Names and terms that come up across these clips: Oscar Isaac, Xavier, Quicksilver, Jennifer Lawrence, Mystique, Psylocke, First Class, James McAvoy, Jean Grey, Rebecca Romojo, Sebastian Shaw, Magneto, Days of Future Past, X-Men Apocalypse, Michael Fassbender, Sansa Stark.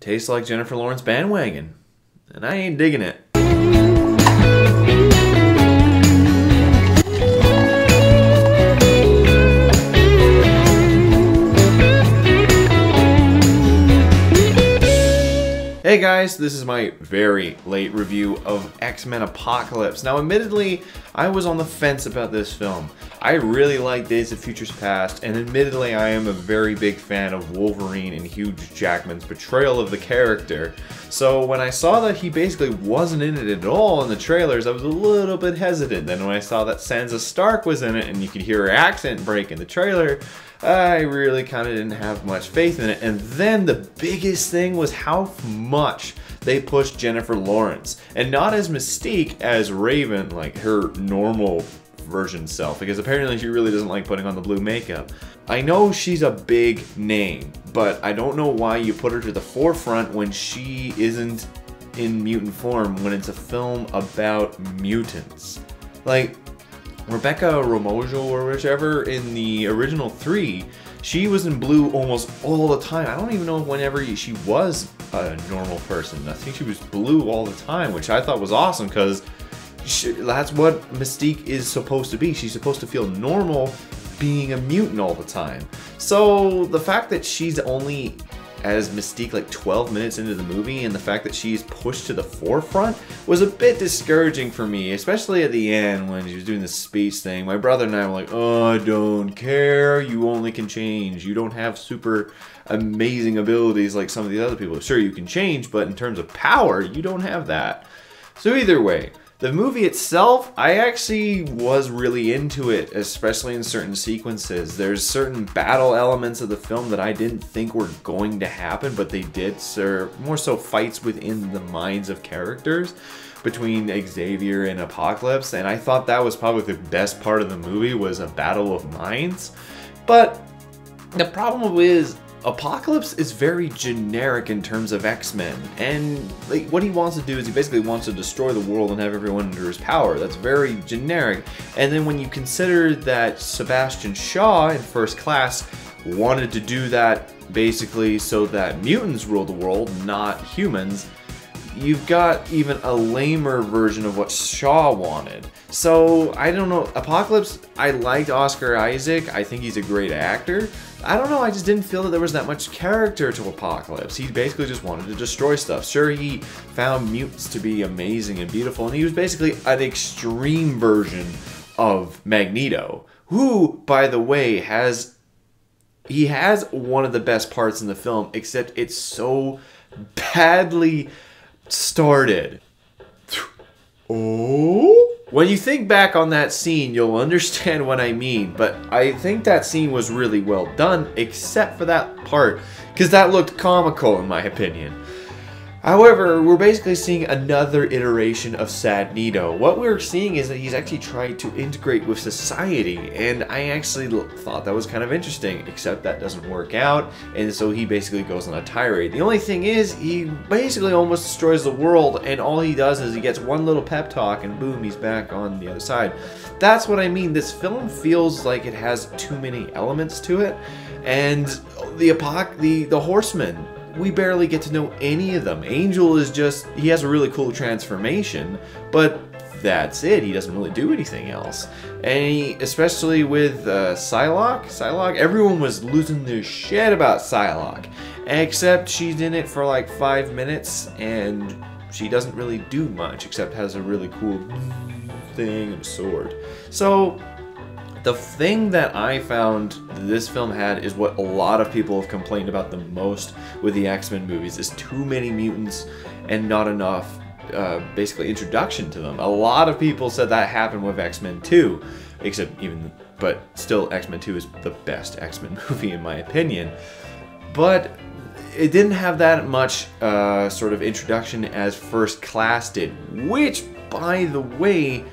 Tastes like Jennifer Lawrence bandwagon, and I ain't digging it. Hey guys, this is my very late review of X-Men Apocalypse. Now admittedly, I was on the fence about this film. I really like Days of Future Past, and admittedly I am a very big fan of Wolverine and Hugh Jackman's portrayal of the character. So when I saw that he basically wasn't in it at all in the trailers, I was a little bit hesitant. Then when I saw that Sansa Stark was in it and you could hear her accent break in the trailer, I really kind of didn't have much faith in it. And then the biggest thing was how much they pushed Jennifer Lawrence, and not as Mystique as Raven, like her normal version self, because apparently she really doesn't like putting on the blue makeup. I know she's a big name, but I don't know why you put her to the forefront when she isn't in mutant form, when it's a film about mutants. Like, Rebecca Romojo or whichever in the original 3, she was in blue almost all the time. I don't even know whenever she was a normal person. I think she was blue all the time, which I thought was awesome, because that's what Mystique is supposed to be. She's supposed to feel normal being a mutant all the time. So the fact that she's only as Mystique like 12 minutes into the movie, and the fact that she's pushed to the forefront was a bit discouraging for me, especially at the end when she was doing the speech thing. My brother and I were like, oh, I don't care, you only can change, you don't have super amazing abilities like some of these other people. Sure, you can change, but in terms of power, you don't have that. So either way, the movie itself, I actually was really into it, especially in certain sequences. There's certain battle elements of the film that I didn't think were going to happen, but they did, sir. More so fights within the minds of characters between Xavier and Apocalypse, and I thought that was probably the best part of the movie, was a battle of minds. But the problem is, Apocalypse is very generic in terms of X-Men, and like, what he wants to do is he basically wants to destroy the world and have everyone under his power. That's very generic. And then when you consider that Sebastian Shaw in First Class wanted to do that basically so that mutants rule the world, not humans, you've got even a lamer version of what Shaw wanted. So, I don't know, Apocalypse, I liked Oscar Isaac, I think he's a great actor. I don't know, I just didn't feel that there was that much character to Apocalypse. He basically just wanted to destroy stuff. Sure, he found mutants to be amazing and beautiful, and he was basically an extreme version of Magneto, who, by the way, he has one of the best parts in the film, except it's so badly started. Oh? When you think back on that scene, you'll understand what I mean, but I think that scene was really well done, except for that part, because that looked comical in my opinion. However, we're basically seeing another iteration of Sad Nito. What we're seeing is that he's actually trying to integrate with society, and I actually thought that was kind of interesting, except that doesn't work out, and so he basically goes on a tirade. The only thing is, he basically almost destroys the world, and all he does is he gets one little pep talk, and boom, he's back on the other side. That's what I mean. This film feels like it has too many elements to it, and the Horsemen, we barely get to know any of them. Angel is just, he has a really cool transformation, but that's it. He doesn't really do anything else. And he, especially with Psylocke, everyone was losing their shit about Psylocke, except she's in it for like 5 minutes, and she doesn't really do much, except has a really cool thing and a sword. So the thing that I found this film had is what a lot of people have complained about the most with the X-Men movies, is too many mutants and not enough basically introduction to them. A lot of people said that happened with X-Men 2, but still X-Men 2 is the best X-Men movie in my opinion. But it didn't have that much sort of introduction as First Class did, which, by the way,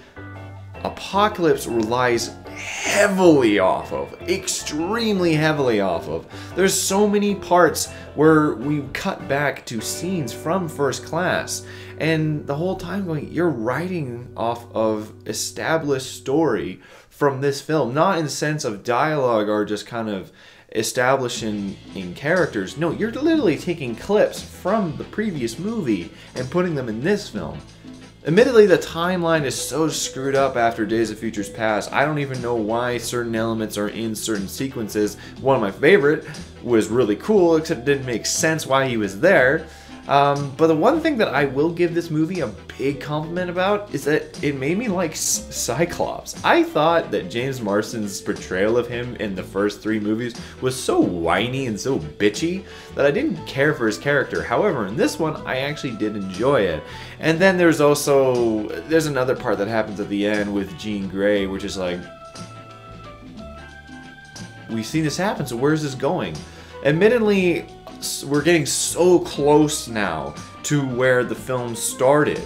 Apocalypse relies heavily off of, extremely heavily off of. There's so many parts where we cut back to scenes from First Class, and the whole time going, you're writing off of established story from this film, not in the sense of dialogue or just kind of establishing characters. No, you're literally taking clips from the previous movie and putting them in this film. Admittedly, the timeline is so screwed up after Days of Futures Past, I don't even know why certain elements are in certain sequences. One of my favorite was really cool, except it didn't make sense why he was there. But the one thing that I will give this movie a big compliment about is that it made me like Cyclops. I thought that James Marsden's portrayal of him in the first three movies was so whiny and so bitchy that I didn't care for his character. However, in this one, I actually did enjoy it. And then there's another part that happens at the end with Jean Grey, which is like, we've seen this happen, so where's this going? Admittedly, we're getting so close now to where the film started,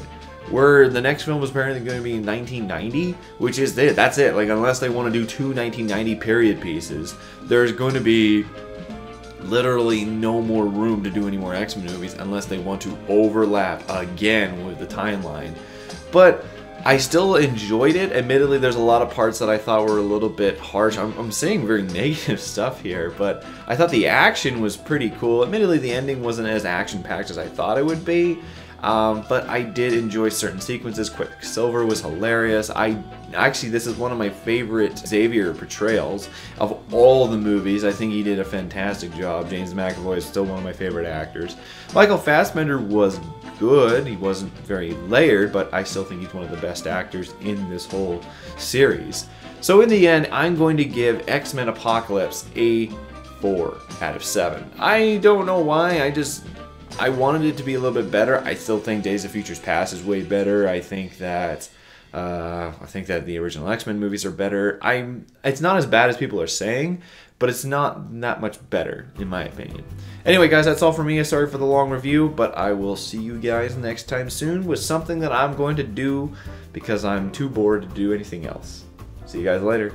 where the next film was apparently going to be in 1990, which is it. That's it. Like, unless they want to do two 1990 period pieces, there's going to be literally no more room to do any more X-Men movies unless they want to overlap again with the timeline. But I still enjoyed it. Admittedly, there's a lot of parts that I thought were a little bit harsh. I'm saying very negative stuff here, but I thought the action was pretty cool. Admittedly, the ending wasn't as action-packed as I thought it would be, but I did enjoy certain sequences. Quicksilver was hilarious. Actually, this is one of my favorite Xavier portrayals of all the movies. I think he did a fantastic job. James McAvoy is still one of my favorite actors. Michael Fassbender was good. He wasn't very layered, but I still think he's one of the best actors in this whole series. So in the end, I'm going to give X-Men Apocalypse a 4 out of 7. I don't know why. I wanted it to be a little bit better. I still think Days of Futures Past is way better. I think that the original X-Men movies are better. It's not as bad as people are saying, but it's not that much better, in my opinion. Anyway, guys, that's all for me. Sorry for the long review, but I will see you guys next time soon with something that I'm going to do because I'm too bored to do anything else. See you guys later.